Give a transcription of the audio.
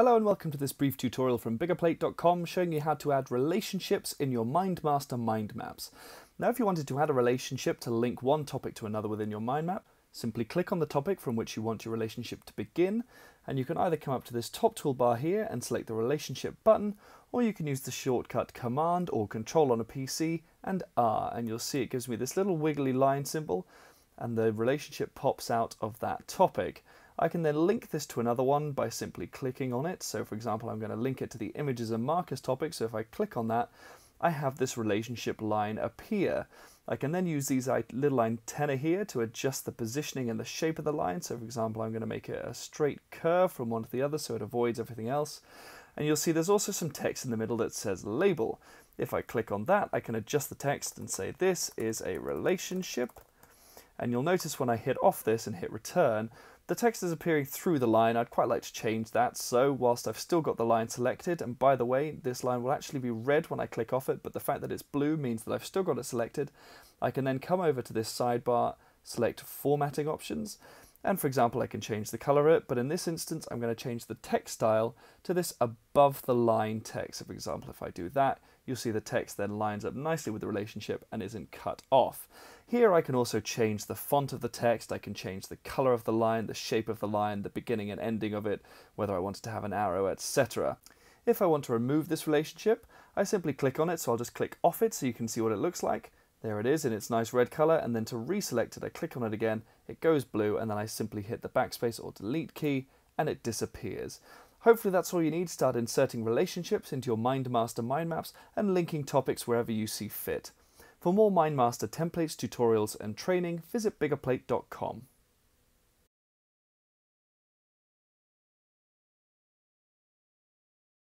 Hello and welcome to this brief tutorial from biggerplate.com showing you how to add relationships in your MindMaster mind maps. Now if you wanted to add a relationship to link one topic to another within your mind map, simply click on the topic from which you want your relationship to begin, and you can either come up to this top toolbar here and select the relationship button, or you can use the shortcut command or control on a PC and R, and you'll see it gives me this little wiggly line symbol and the relationship pops out of that topic. I can then link this to another one by simply clicking on it. So for example, I'm going to link it to the images and markers topic. So if I click on that, I have this relationship line appear. I can then use these little antenna here to adjust the positioning and the shape of the line. So for example, I'm going to make it a straight curve from one to the other so it avoids everything else. And you'll see there's also some text in the middle that says label. If I click on that, I can adjust the text and say this is a relationship. And you'll notice when I hit off this and hit return, the text is appearing through the line. I'd quite like to change that, so whilst I've still got the line selected, and by the way, this line will actually be red when I click off it, but the fact that it's blue means that I've still got it selected. I can then come over to this sidebar, select formatting options, and for example I can change the colour of it, but in this instance I'm going to change the text style to this above the line text. So for example, if I do that, you'll see the text then lines up nicely with the relationship and isn't cut off. Here I can also change the font of the text, I can change the colour of the line, the shape of the line, the beginning and ending of it, whether I wanted to have an arrow, etc. If I want to remove this relationship, I simply click on it, so I'll just click off it so you can see what it looks like. There it is in its nice red colour, and then to reselect it I click on it again, it goes blue, and then I simply hit the backspace or delete key and it disappears. Hopefully that's all you need. Start inserting relationships into your MindMaster mind maps and linking topics wherever you see fit. For more MindMaster templates, tutorials and training, visit biggerplate.com.